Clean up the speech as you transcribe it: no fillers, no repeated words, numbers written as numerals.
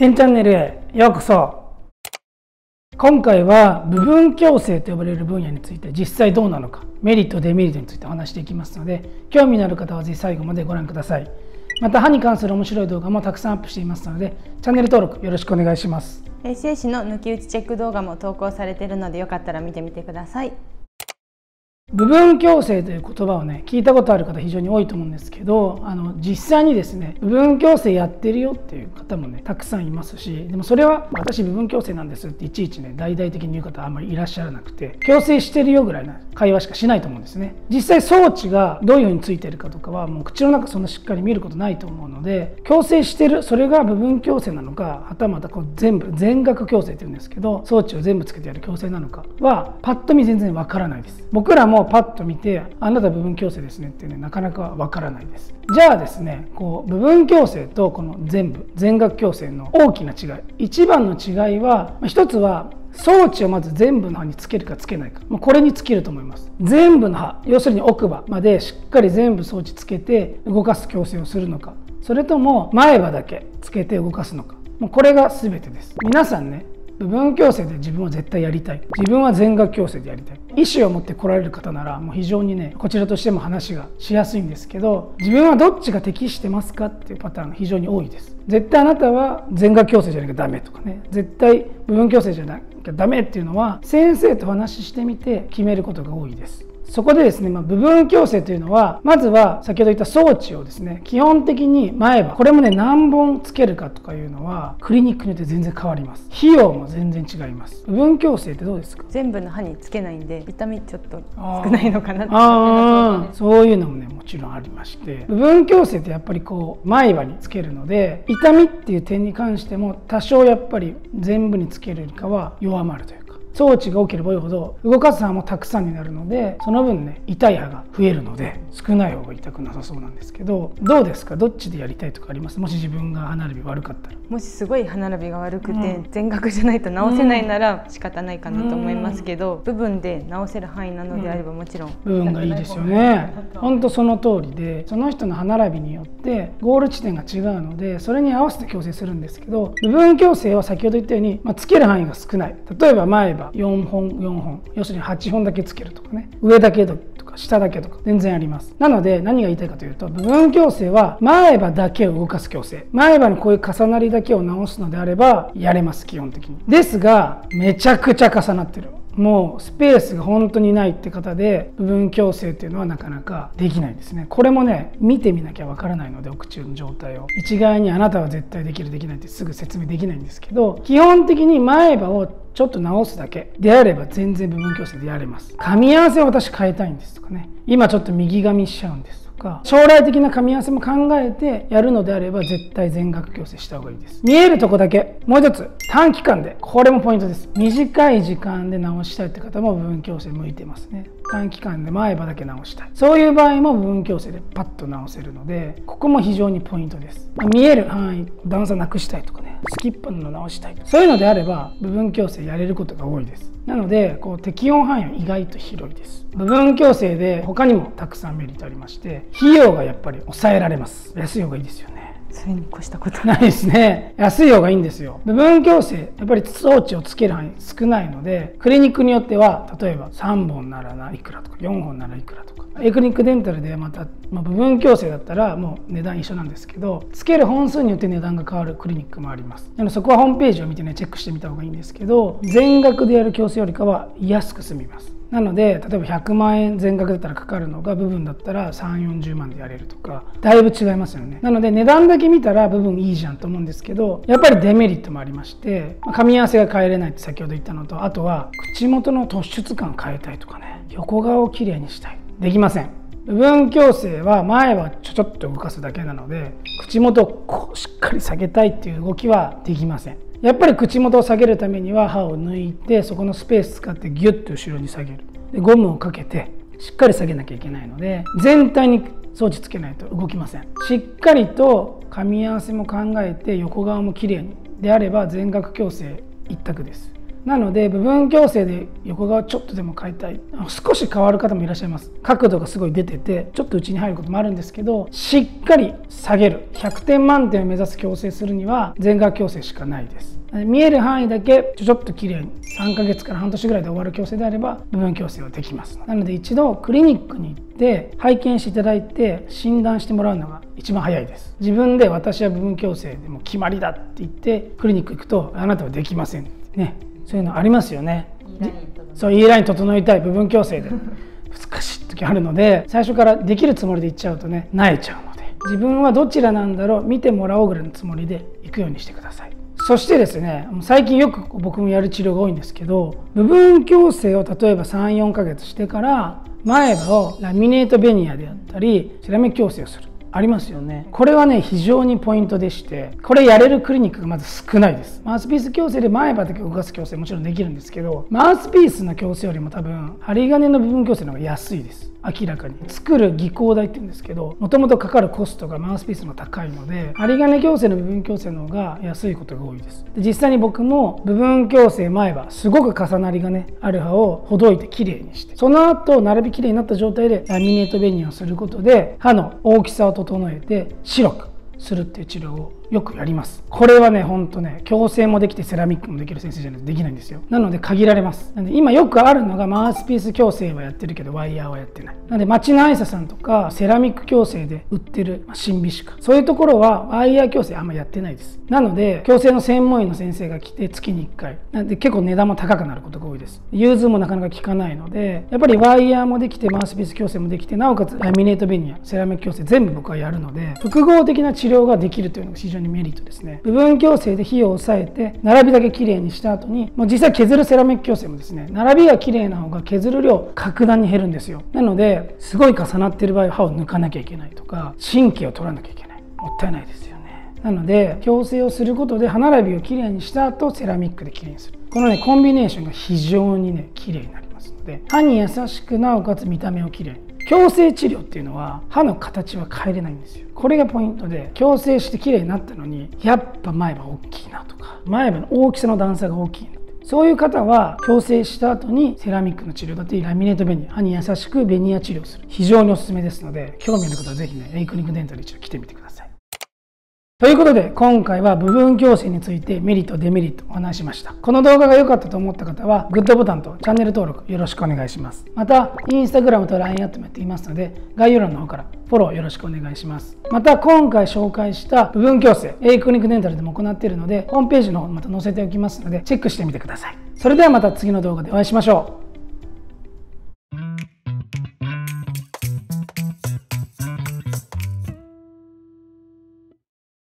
てんチャンネルへようこそ。今回は部分矯正と呼ばれる分野について実際どうなのか、メリットデメリットについてお話していきますので、興味のある方はぜひ最後までご覧ください。また歯に関する面白い動画もたくさんアップしていますので、チャンネル登録よろしくお願いします。整歯の抜き打ちチェック動画も投稿されているので、よかったら見てみてください。部分矯正という言葉をね、聞いたことある方非常に多いと思うんですけど、実際にですね、部分矯正やってるよっていう方もねたくさんいますし、でもそれは私部分矯正なんですっていちいちね大々的に言う方はあんまりいらっしゃらなくて、矯正してるよぐらいな会話しかしないと思うんですね。実際装置がどういうふうについてるかとかはもう口の中そんなしっかり見ることないと思うので、矯正してる、それが部分矯正なのか、はたまたこう全部全額矯正っていうんですけど装置を全部つけてやる矯正なのかはパッと見全然わからないです。僕らもパッと見てあなた部分矯正ですねってねなかなかわからないです。じゃあですね、こう部分矯正とこの全額矯正の大きな違い、一番の違いは一つは装置をまず全部の歯につけるかつけないか、これに尽きると思います。全部の歯、要するに奥歯までしっかり全部装置つけて動かす矯正をするのか、それとも前歯だけつけて動かすのか、これが全てです。皆さんね、部分矯正で自分は絶対やりたい、自分は全額矯正でやりたい、意思を持って来られる方ならもう非常にねこちらとしても話がしやすいんですけど、自分はどっちが適してますかっていうパターンが非常に多いです。絶対あなたは全額矯正じゃなきゃダメとかね、絶対部分矯正じゃなきゃダメっていうのは先生と話してみて決めることが多いです。そこでですね、部分矯正というのはまずは先ほど言った装置をですね、基本的に前歯、これもね何本つけるかとかいうのはクリニックによって全然変わります。費用も全然違います。部分矯正ってどうですか？全部の歯につけないんで痛みちょっと少ないのかなって、そういうのもねもちろんありまして、部分矯正ってやっぱりこう前歯につけるので痛みっていう点に関しても多少やっぱり全部につけるよりかは弱まるというか、装置が多ければ多いほど動かす歯もたくさんになるので、その分ね痛い歯が増えるので少ない方が痛くなさそうなんですけど、どうですか？どっちでやりたいとかあります？もし自分が歯並び悪かったら、もしすごい歯並びが悪くて全額じゃないと治せないなら仕方ないかなと思いますけど、部分で治せる範囲なのであればもちろん部分がいいですよね。ほんとその通りで、その人の歯並びによってゴール地点が違うので、それに合わせて矯正するんですけど、部分矯正は先ほど言ったように、つける範囲が少ない、例えば前歯4本、要するに8本だけつけるとかね、上だけとか下だけとか全然あります。なので何が言いたいかというと、部分矯正は前歯だけを動かす矯正、前歯のこういう重なりだけを直すのであればやれます、基本的に。ですがめちゃくちゃ重なってる、もうスペースが本当にないって方で部分矯正っていうのはなかなかできないですね。これもね見てみなきゃわからないので、お口の状態を一概にあなたは絶対できるできないってすぐ説明できないんですけど、基本的に前歯をちょっと直すだけであれば全然部分矯正でやれます。噛み合わせを私変えたいんですとかね、今ちょっと右噛みしちゃうんですとか、将来的な噛み合わせも考えてやるのであれば絶対全額矯正した方がいいです。見えるとこだけ、もう一つ短期間で、これもポイントです。短い時間で直したいって方も部分矯正向いてますね。短期間で前歯だけ直したい、そういう場合も部分矯正でパッと直せるので、ここも非常にポイントです。見える範囲、段差なくしたいとかね、スキッパの直したい、そういうのであれば部分矯正やれることが多いです。なのでこう適用範囲は意外と広いです。部分矯正で他にもたくさんメリットありまして、費用がやっぱり抑えられます。安い方がいいですよね。それに越したことないですね。安い方がいいんですよ。部分矯正やっぱり装置をつける範囲少ないので、クリニックによっては例えば3本ならいくらとか4本ならいくらとか、エクリニックデンタルでまた、部分矯正だったらもう値段一緒なんですけど、つける本数によって値段が変わるクリニックもあります。なのでそこはホームページを見てねチェックしてみた方がいいんですけど、全額でやる矯正よりかは安く済みます。なので例えば100万円全額だったらかかるのが部分だったら30、40万でやれるとか、だいぶ違いますよね。なので値段だけ見たら部分いいじゃんと思うんですけど、やっぱりデメリットもありまして、噛み合わせが変えれないって先ほど言ったのと、あとは口元の突出感を変えたいとかね、横顔をきれいにしたい、できません。部分矯正は前はちょっと動かすだけなので、口元をこうしっかり下げたいっていう動きはできません。やっぱり口元を下げるためには歯を抜いて、そこのスペース使ってギュッと後ろに下げる、でゴムをかけてしっかり下げなきゃいけないので、全体に装置つけないと動きません。しっかりと噛み合わせも考えて横側もきれいにであれば全額矯正一択です。なので部分矯正で横側ちょっとでも変えたい、少し変わる方もいらっしゃいます。角度がすごい出ててちょっと内に入ることもあるんですけど、しっかり下げる100点満点を目指す矯正するには前側矯正しかないです。見える範囲だけちょっと綺麗に3ヶ月から半年ぐらいで終わる矯正であれば部分矯正はできます。なので一度クリニックに行って拝見していただいて診断してもらうのが一番早いです。自分で私は部分矯正でも決まりだって言ってクリニック行くとあなたはできませんね。そういうのありますよね。そう、Eライン整えたい部分矯正で難しい時あるので、最初からできるつもりで行っちゃうとね、萎えちゃうので自分はどちらなんだろう見てもらおうぐらいのつもりで行くようにしてください。そしてですね、最近よく僕もやる治療が多いんですけど、部分矯正を例えば 3,4 ヶ月してから前歯をラミネートベニヤであったりセラミック矯正をする、ありますよね。これはね、非常にポイントでして、これやれるクリニックがまず少ないです。マウスピース矯正で前歯だけ動かす矯正もちろんできるんですけど、マウスピースの矯正よりも多分針金の部分矯正の方が安いです。明らかに作る技工代って言うんですけど、もともとかかるコストがマウスピースの高いので針金矯正の部分矯正の方が安いことが多いです。で、実際に僕も部分矯正前歯すごく重なりがねある歯をほどいてきれいにして、その後並びきれいになった状態でラミネートベニヤをすることで歯の大きさを整えて白くするっていう治療をよくやります。これはね、ほんとね、矯正もできてセラミックもできる先生じゃないとできないんですよ。なので限られます。なので今よくあるのがマウスピース矯正はやってるけどワイヤーはやってない、なので町の歯医者さんとかセラミック矯正で売ってる、新美歯科、そういうところはワイヤー矯正あんまやってないです。なので矯正の専門医の先生が来て月に1回、なので結構値段も高くなることが多いです。融通もなかなか効かないので、やっぱりワイヤーもできてマウスピース矯正もできて、なおかつラミネートベニヤ、セラミック矯正全部僕はやるので、複合的な治療ができるというのが非常にメリットですね。部分矯正で費用を抑えて並びだけきれいにした後に、もう実際削るセラミック矯正もですね、並びがきれいな方が削る量格段に減るんですよ。なのですごい重なっている場合は歯を抜かなきゃいけないとか神経を取らなきゃいけない、もったいないですよね。なので矯正をすることで歯並びをきれいにした後セラミックできれいにする、このねコンビネーションが非常にねきれいになりますので、歯に優しくなおかつ見た目をきれいに。矯正治療っていうのは歯の形は変えれないんですよ。これがポイントで、矯正してきれいになったのにやっぱ前歯大きいなとか前歯の大きさの段差が大きいな、そういう方は矯正した後にセラミックの治療だってラミネートベニヤ、歯に優しくベニヤ治療する、非常におすすめですので、興味ある方は是非ねエイクリニックデンタル一度来てみてください。ということで今回は部分矯正についてメリットデメリットお話しました。この動画が良かったと思った方はグッドボタンとチャンネル登録よろしくお願いします。またインスタグラムと LINE アットもやっていますので、概要欄の方からフォローよろしくお願いします。また今回紹介した部分矯正、エイクリニックデンタルでも行っているのでホームページの方にまた載せておきますのでチェックしてみてください。それではまた次の動画でお会いしましょう。